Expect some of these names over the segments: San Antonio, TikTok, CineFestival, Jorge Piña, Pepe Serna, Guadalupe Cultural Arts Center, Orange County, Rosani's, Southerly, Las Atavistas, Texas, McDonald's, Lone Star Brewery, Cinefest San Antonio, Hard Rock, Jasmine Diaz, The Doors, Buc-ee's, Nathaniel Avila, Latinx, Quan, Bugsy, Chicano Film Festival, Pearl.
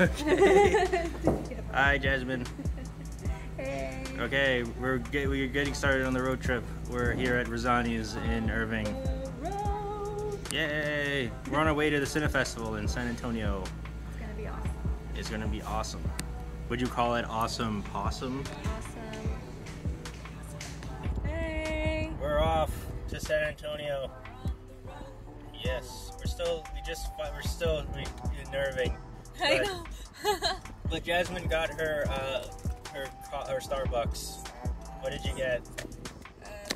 Okay. Hi, Jasmine. Hey. Okay, we're getting started on the road trip. We're here at Rosani's in Irving. Yay! We're on our way to the CineFestival in San Antonio. It's gonna be awesome. It's gonna be awesome. Would you call it awesome possum? Awesome. Hey! We're off to San Antonio. Yes, we're still in Irving. But, I know. But Jasmine got her Starbucks. What did you get?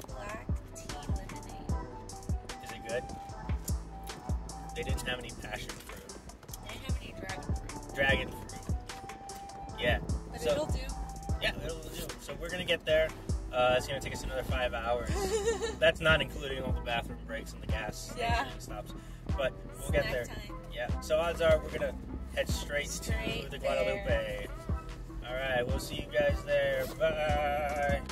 Black tea lemonade. Is it good? They didn't have any passion fruit. They didn't have any dragon fruit. Dragon fruit. Yeah. But so, it'll do. Yeah, it'll do. So we're gonna get there. It's gonna take us another 5 hours. That's not including all the bathroom breaks and the gas station stops. But we'll get there. Time. Yeah. So odds are we're gonna head straight to the Guadalupe. There. All right, we'll see you guys there. Bye.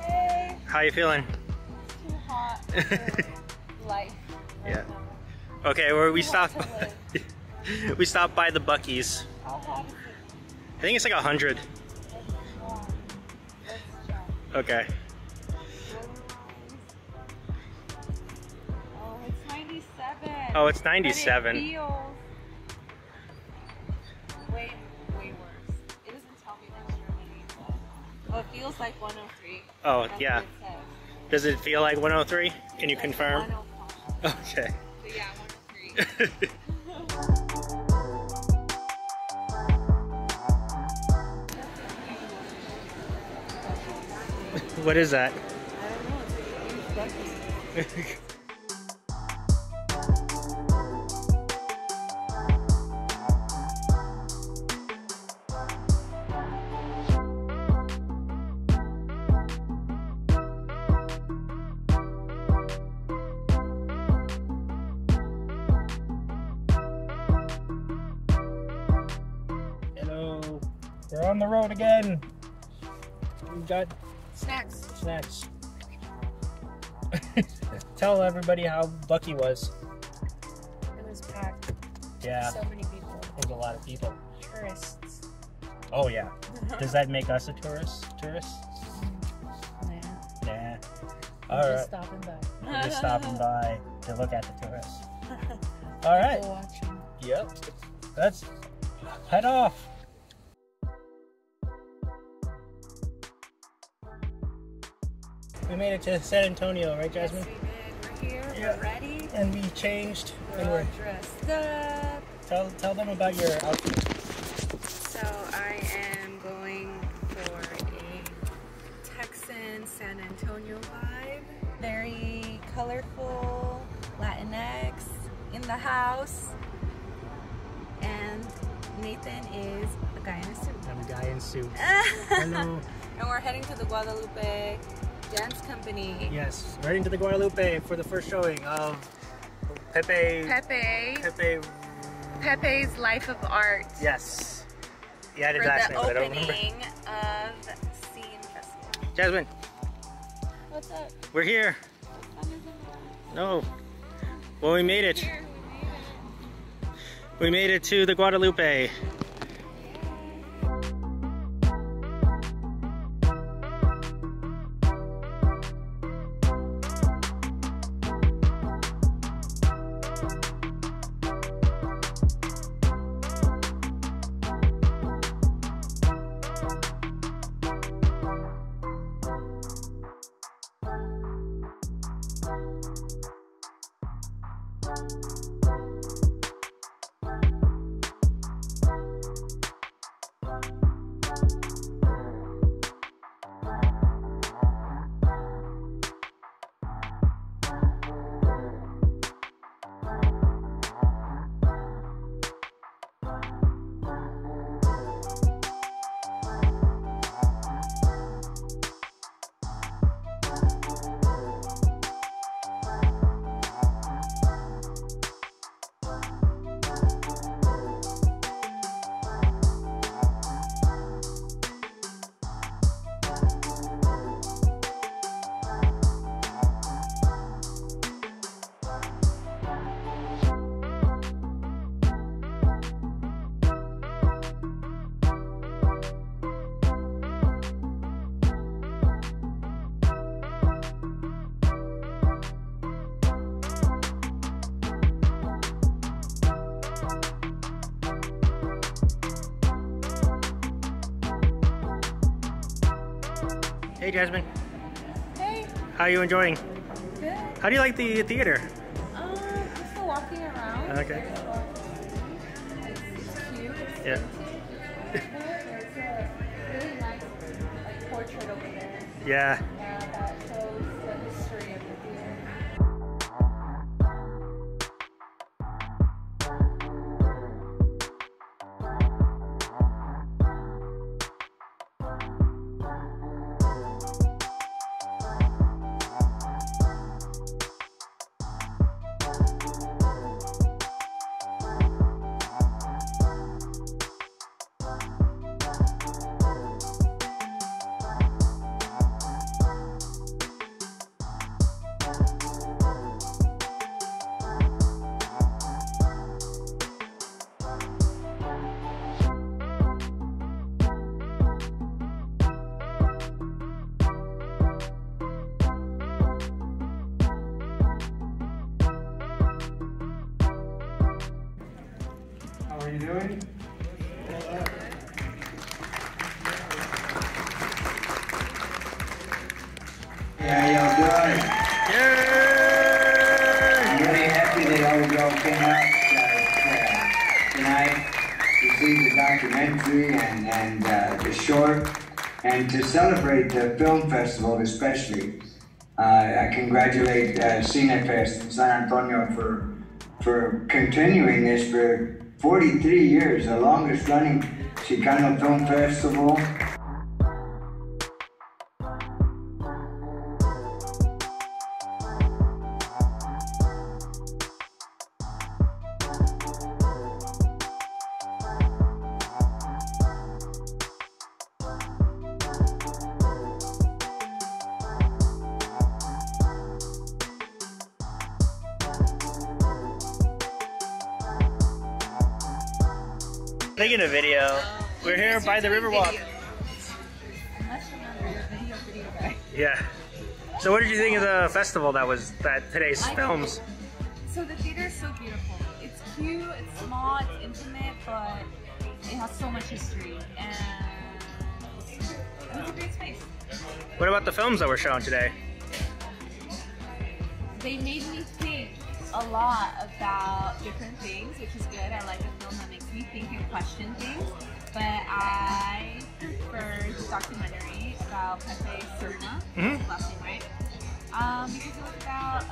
Hey. How you feeling? It's too hot for life. Right yeah. Now. Okay, where we stopped. We stopped by the Buc-ee's. How hot is it? I think it's like 100. Okay. Oh, it's 97. Oh, it's 97. It feels way, way worse. It doesn't tell me that's Germany, but oh, it feels like 103. Oh, that's yeah. It does it feel like 103? Can you like confirm? 105. Okay. So yeah, 103. What is that? I don't know, it's like Buc-ee's. Hello. We're on the road again. We've got snacks. Tell everybody how Buc-ee was. It was packed. Yeah. So many people. It was a lot of people. Tourists. Oh yeah. Does that make us a tourist? Nah. Yeah. All right. Just stopping by. We're just stopping by to look at the tourists. All right. People watching. Yep. Let's head off. We made it to San Antonio, right, Jasmine? Yes, we did. We're here. Yeah. We're ready. And we changed. We're dressed up. Tell them about your outfit. So I am going for a Texan San Antonio vibe. Very colorful, Latinx, in the house. And Nathan is a guy in a suit. I'm a guy in suit. Hello. And we're heading to the Guadalupe Dance Company. Yes, right into the Guadalupe for the first showing of Pepe's Life of Art. Yes. Yeah, I did last name, but I don't remember. For the opening of CineFestival. Jasmine. What's up? We're here. What fun is it? No. Well, we made it. We made it to the Guadalupe. Hey, Jasmine. Hey. How are you enjoying? Good. How do you like the theater? Just the walking around. Okay. It's cute. It's yeah. There's a really nice portrait over there. Yeah. That shows the history of the theater. How are you doing? Yeah, y'all doing? Yay! I'm really happy that all of y'all came out tonight to see the documentary and the short, and to celebrate the film festival especially. I congratulate CineFest San Antonio for continuing this for 43 years, the longest running Chicano Film Festival. Taking a video. We're here by the Riverwalk. Yeah. So what did you think of the festival that was today's films? So the theater is so beautiful. It's cute, it's small, it's intimate, but it has so much history, and it was a great space. What about the films that were shown today? They made me think a lot about different things, which is good. I like a film that makes me think and question things, but I prefer the documentary about Pepe Serna, his last name, right? Because it was about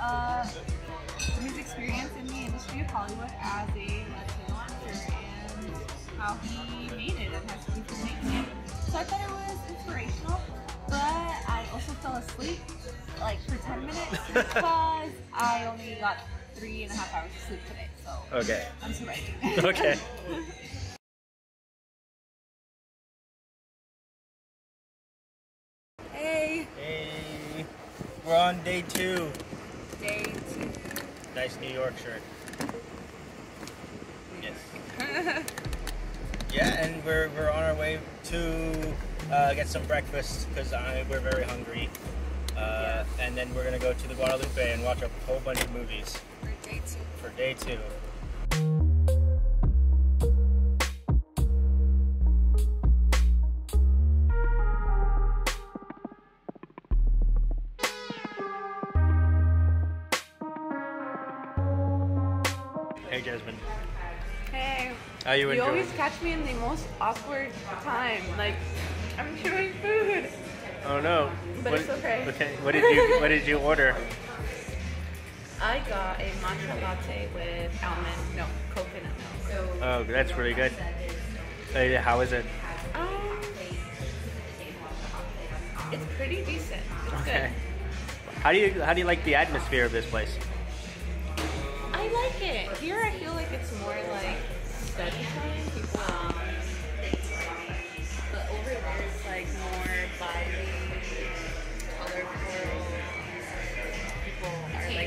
his experience in the industry of Hollywood as a Latino actor and how he made it and how people make it. So I thought it was inspirational, but I also fell asleep like for 10 minutes because I only got 3.5 hours of sleep today, so okay. I'm surviving. Okay. Hey. Hey. We're on day two. Day two. Nice New York shirt. Yes. Yeah, and we're on our way to get some breakfast because we're very hungry. And then we're gonna go to the Guadalupe and watch a whole bunch of movies. For day two. For day two. Hey, Jasmine. Hey. How you enjoying? You always catch me in the most awkward time. Like, I'm chewing food. Oh no. But it's okay. Okay. What did you order? I got a matcha latte with almond, no, coconut milk. Oh, that's really good. How is it? It's pretty decent. It's okay. Good. How do you like the atmosphere of this place? I like it. Here I feel like it's more like study time. People but over there it's like more vibey.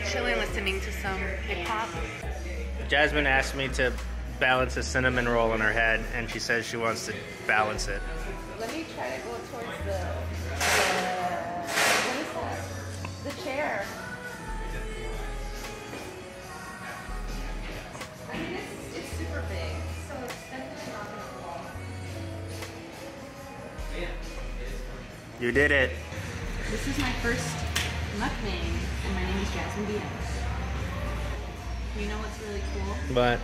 Chilling, listening to some hip hop. Jasmine asked me to balance a cinnamon roll in her head, and she says she wants to balance it. Let me try to go towards the chair. I mean, it's super big, so it's definitely not going to fall. You did it. This is my first mukbang, and my name is Jasmine Diaz. You know what's really cool? What?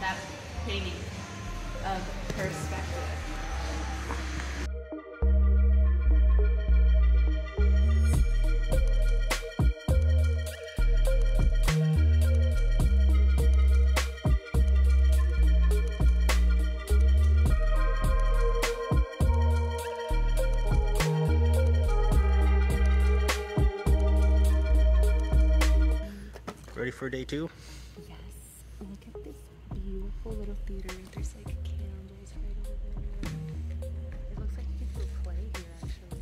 That painting of perspective. Ready for day two? Yes. Look at this beautiful little theater. There's like candles right over there. It looks like you could do a play here, actually.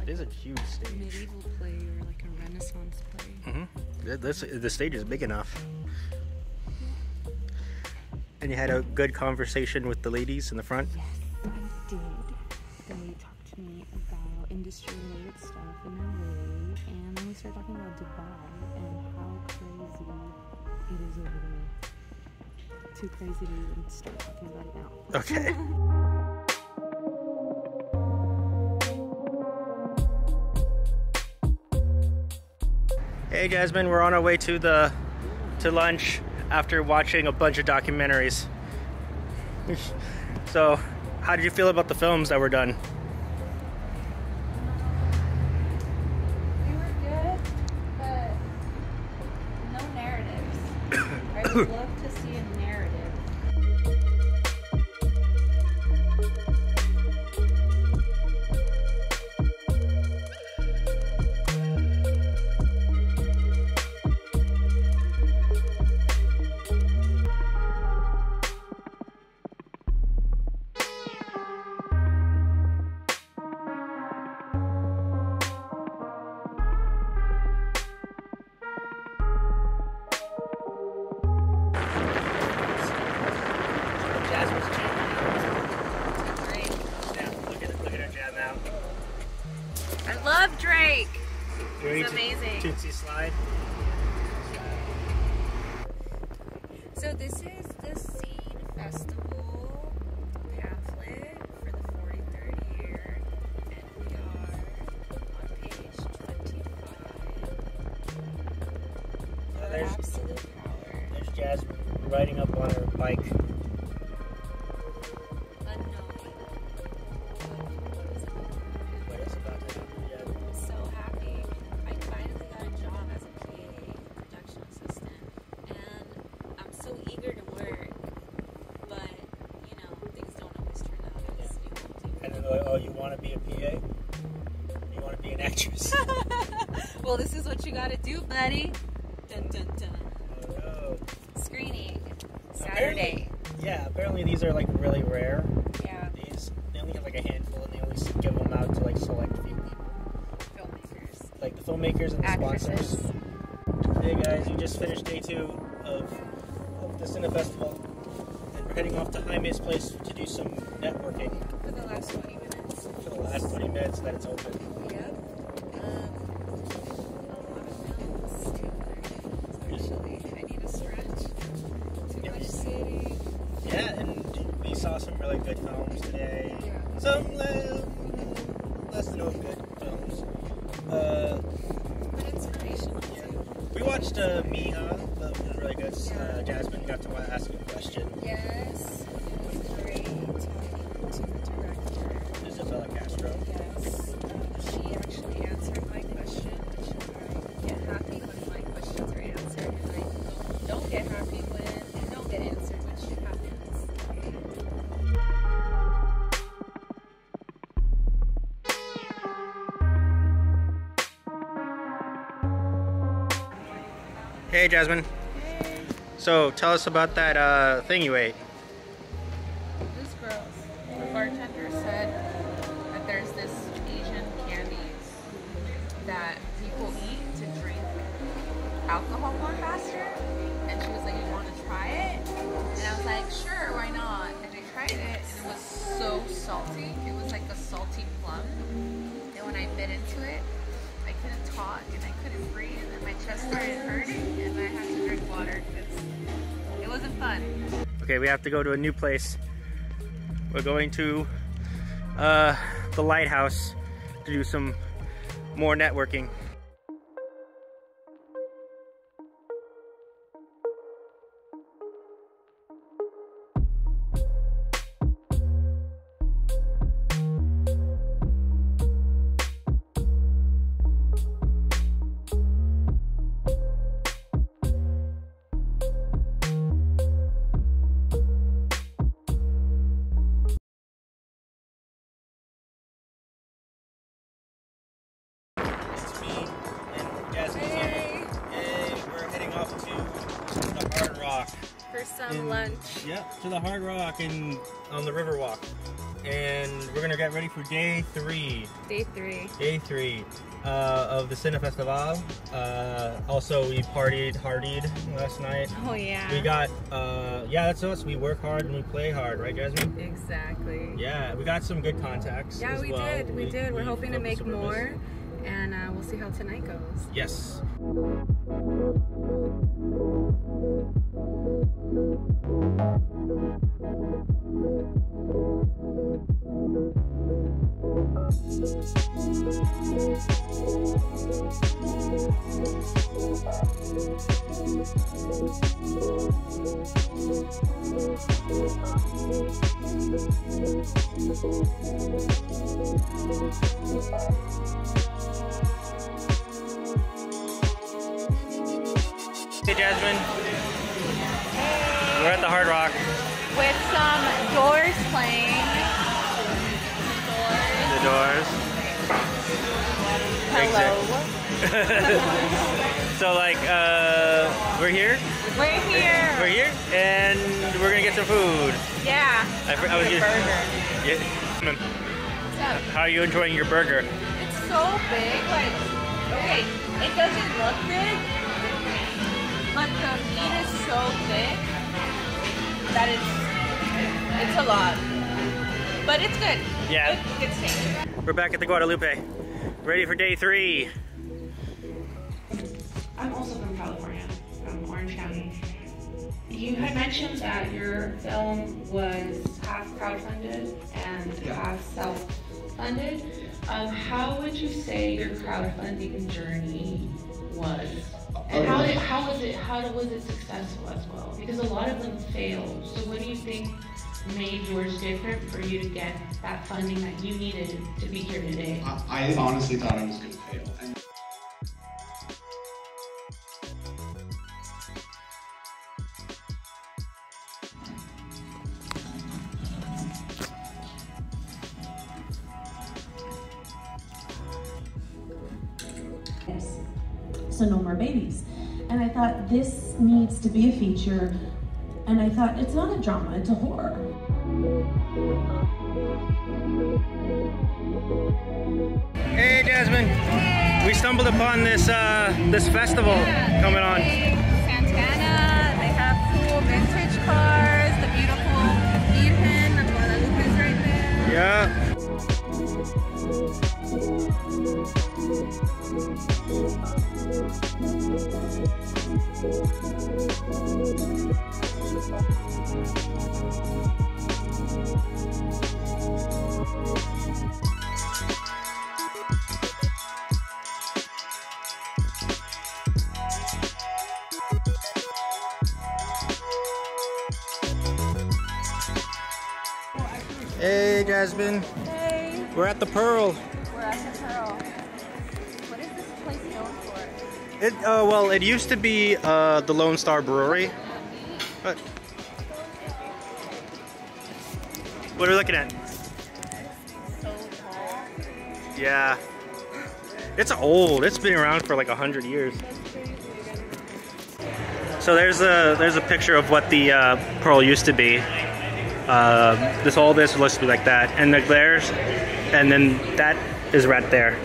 Like it is a huge stage. Medieval play or like a Renaissance play. Mm-hmm. The stage is big enough. Yeah. And you had a good conversation with the ladies in the front? Yes, I did. They talked to me about industry-related stuff in LA, and then we started talking about Dubai and it is over there. Too crazy to even start talking about it now. Okay. Hey Jasmine, we're on our way to lunch after watching a bunch of documentaries. So, how did you feel about the films that were done? I would love to see a narrative. It's amazing. Tootsie slide. So this is the Cinefestival pamphlet for the 43rd year, and we are on page 25. Our absolute power. There's Jasmine riding up on her bike. Oh, you want to be a PA? You want to be an actress? Well, this is what you got to do, buddy. Dun, dun, dun. Oh, no. Screening. Saturday. Apparently, yeah, apparently these are like really rare. Yeah. These, they only have like a handful, and they only give them out to like select few people. Filmmakers. Like the filmmakers and the actresses. Sponsors. Hey guys, you just finished day two of the Cinefestival, and we're heading off to Jaime's place to do some networking. For the last 20 minutes. For the last 20 minutes that it's open. Yep. A lot of films too. Actually, I need a stretch. Too much sitting. Yeah, and we saw some really good films today. Yeah. Some less than good films. But inspirational. Yeah. We watched Mija, that was really good. Yeah. Jasmine got to ask you a question. Yes. Hey Jasmine. Hey. So tell us about that thing you ate. This girl, the bartender said that there's this Asian candies that people eat to drink alcohol more faster. And she was like, you want to try it? And I was like, sure, why not? And I tried it, and it was so salty. It was like a salty plum. And when I bit into it, I couldn't talk and I couldn't breathe, and my chest started hurting, and I had to drink water because it wasn't fun. Okay, we have to go to a new place. We're going to the lighthouse to do some more networking. Yep, to the Hard Rock and on the Riverwalk. And we're gonna get ready for day three. Day three. Day three of the CineFestival. Also, we partied last night. Oh yeah. We got, yeah, that's us. We work hard and we play hard, right, Jasmine? Exactly. Yeah, we got some good contacts. Yeah, we did. We're hoping to make more, and we'll see how tonight goes. Yes. Hey Jasmine. We're at the Hard Rock. With some Doors playing. The Doors. Hello. So like, we're here? We're here. We're here, and we're gonna get some food. Yeah. I was getting a burger. Yeah. How are you enjoying your burger? It's so big, like, okay, it doesn't look big, but the meat is so thick that it's a lot, but it's good. Yeah, good thing. We're back at the Guadalupe, ready for day three. I'm also from California, from Orange County. You had mentioned that your film was half crowdfunded and half self-funded. How would you say your crowdfunding journey was? And how was it successful as well? Because a lot of them failed. So what do you think made yours different for you to get that funding that you needed to be here today? I honestly thought I was going to fail. So no more babies. And I thought, this needs to be a feature. And I thought, it's not a drama, it's a horror. Hey Jasmine, hey. We stumbled upon this this festival coming on. Santana, they have cool vintage cars, the beautiful Eden of Guadalupe's right there. Yeah. Hey Jasmine. Hey. We're at the Pearl. We're at the Pearl. What is this place known for? It well, it used to be the Lone Star Brewery. But what are we looking at? Yeah. It's old. It's been around for like 100 years. So there's a picture of what the Pearl used to be. All this looks like that, and the glares, and then that is right there.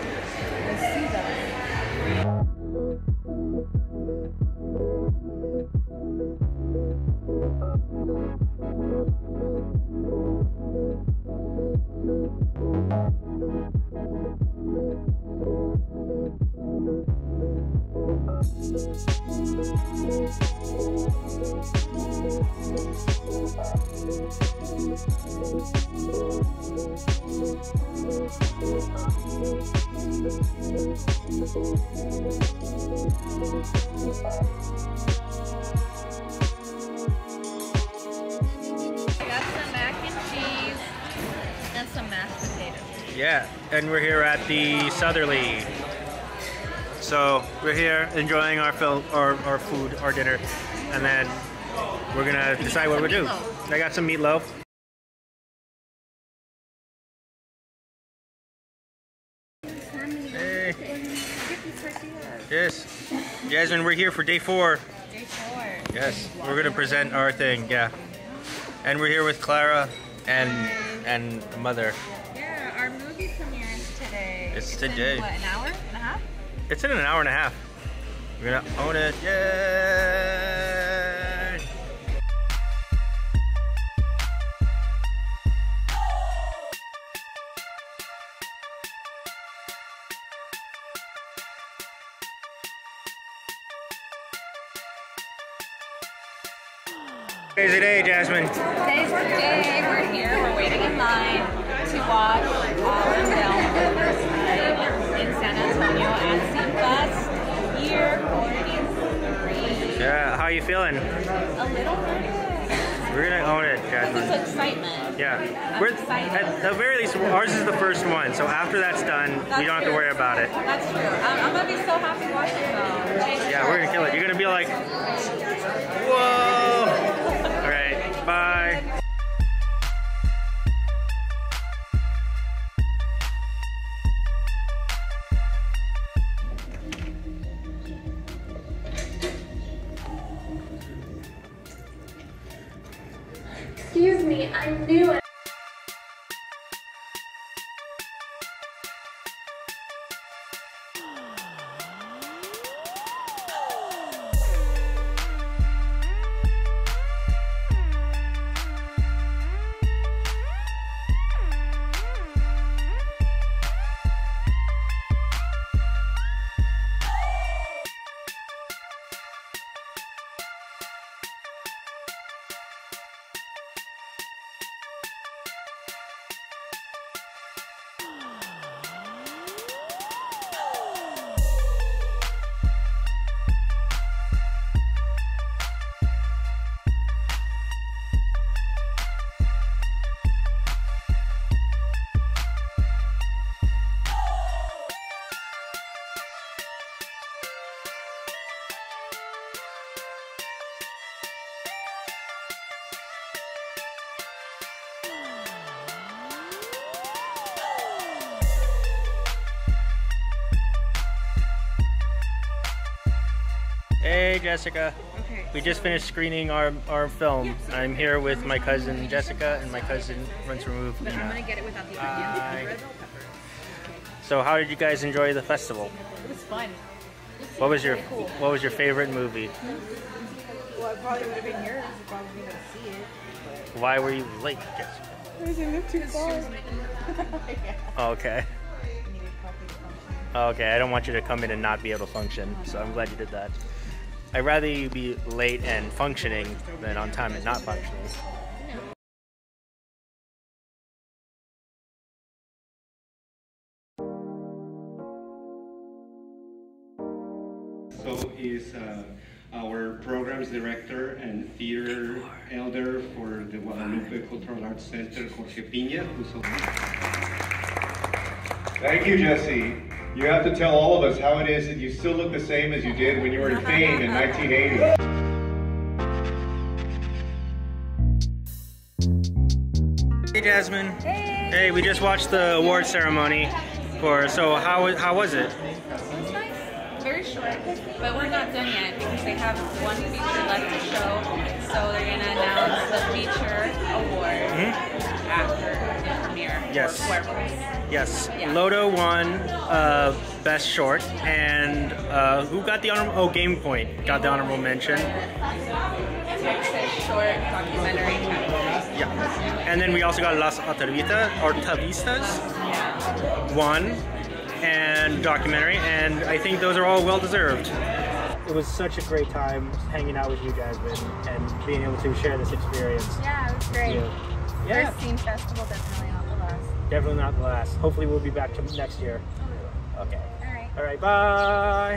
Yeah, and we're here at the Southerly. So we're here enjoying our film, our food, our dinner, and then we're gonna decide what we do. I got some meatloaf. Hey. Yes, Jasmine, we're here for day four. Day 4. Yes, we're gonna present our thing. Yeah, and we're here with Clara and mother. Our movie premiere is today. It's today. In what, an hour and a half? It's in an hour and a half. We're gonna own it. Yay! Today's the day, Jasmine. Today's the day. We're here. We're waiting in line to watch our film in San Antonio at Cinefest year 43. Yeah, how are you feeling? A little nervous. We're gonna own it, Jasmine. This is excitement. Yeah, we're excited. At the very least, ours is the first one, so after that's done, we don't have to worry about it. That's true. I'm gonna be so happy watching it though. Yeah, we're gonna kill it. You're gonna be like, whoa! All right, bye. Excuse me, I knew it. Hey Jessica, okay, we just finished screening our film. Yes. I'm here with my cousin Jessica and my cousin once removed. But I'm gonna get it without the onion, red bell pepper. So how did you guys enjoy the festival? It was fun. What was your cool. What was your favorite movie? Well, I probably would have been here because I probably didn't have to see it. But... Why were you late, Jessica? Because I lived too far. Yeah. Okay. Okay, I don't want you to come in and not be able to function, so I'm glad you did that. I'd rather you be late and functioning than on time and not functioning. So he's our programs director and theater elder for the Guadalupe Cultural Arts Center, Jorge Piña. Thank you, Jesse. You have to tell all of us how it is that you still look the same as you did when you were in Fame in 1980. Hey Jasmine. Hey. Hey, we just watched the award ceremony for. So how was it? It was nice, very short, but we're not done yet because they have one feature left to show. So they're gonna announce the feature award after the premiere. Yes. Yes, yeah. Lodo won Best Short, and who got the honorable? Oh, Game Point got the honorable mention. Texas Short Documentary category. Yeah, and then we also got Las Atavistas won, and Documentary, and I think those are all well deserved. It was such a great time hanging out with you guys and being able to share this experience. Yeah, it was great. Yeah. First Scene Festival, definitely. Definitely not the last. Hopefully we'll be back next year. Okay. All right. Bye.